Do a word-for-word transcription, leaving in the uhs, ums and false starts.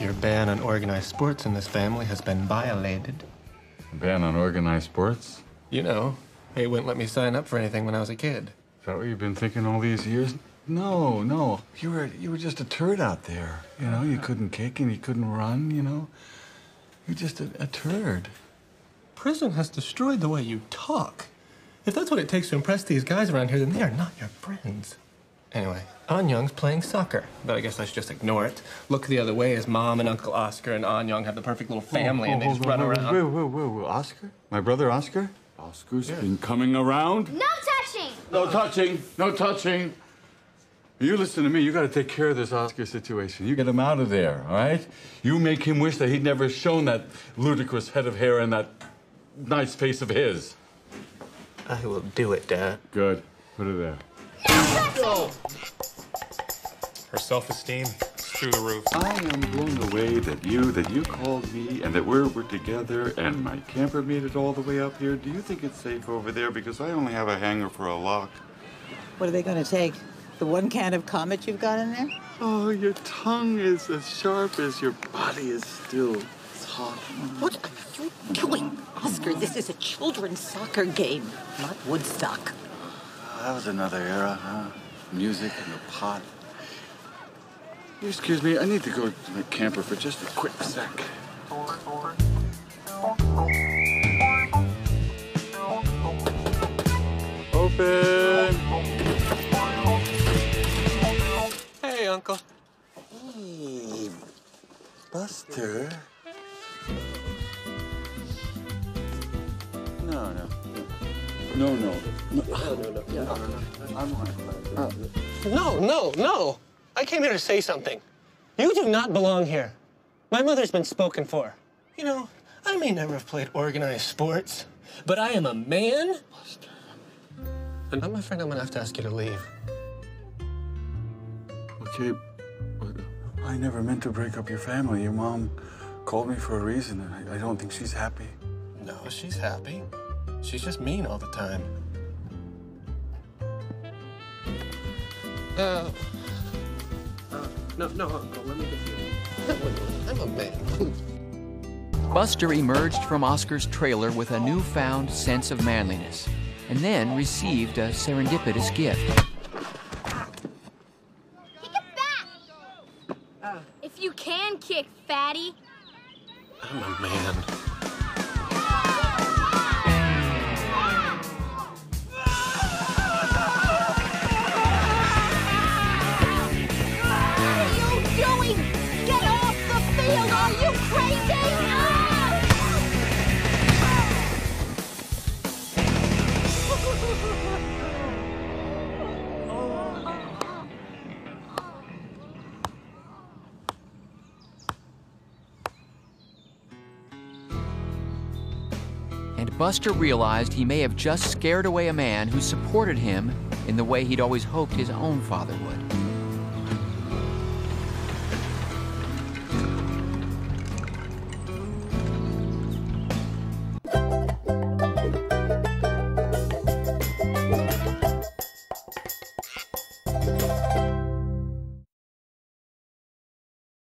Your ban on organized sports in this family has been violated. Ban on organized sports? You know, they wouldn't let me sign up for anything when I was a kid. Is that what you've been thinking all these years? No, no. You were you were just a turd out there. You know, you couldn't kick and you couldn't run, you know. You're just a, a turd. Prison has destroyed the way you talk. If that's what it takes to impress these guys around here, then they are not your friends. Anyway, Anyang's playing soccer, but I guess I should just ignore it. Look the other way as Mom and Uncle Oscar and Anyang have the perfect little family, oh, oh, and they just oh, run oh, around. Whoa, whoa, whoa, whoa, Oscar? My brother Oscar? Oscar's yeah. been coming around? No touching! No touching! No touching! You listen to me. You got to take care of this Oscar situation. You get him out of there, all right? You make him wish that he'd never shown that ludicrous head of hair and that nice face of his. I will do it, Dad. Good. Put it there. No! Her self-esteem is through the roof. I am blown away that you, that you called me and that we're, we're together and my camper made it all the way up here. Do you think it's safe over there? Because I only have a hanger for a lock. What are they going to take? The one can of Comet you've got in there? Oh, your tongue is as sharp as your body is still soft. What are you doing? Oscar, this is a children's soccer game, not Woodstock. That was another era, huh? Music and the pot. Excuse me, I need to go to my camper for just a quick sec. Open! Hey, Uncle. Hey, Buster. No, no. No, no. No, no, no. No, no, no. No, no, no. I came here to say something. You do not belong here. My mother's been spoken for. You know, I may never have played organized sports, but I am a man. And I'm afraid I'm gonna have to ask you to leave. Okay. I never meant to break up your family. Your mom called me for a reason, and I don't think she's happy. No, she's happy. She's just mean all the time. Uh, uh no, no, Uncle, let me get you. I'm a man. Buster emerged from Oscar's trailer with a newfound sense of manliness, and then received a serendipitous gift. Kick it back! Uh. If you can kick, fatty. I'm a man. And Buster realized he may have just scared away a man who supported him in the way he'd always hoped his own father would.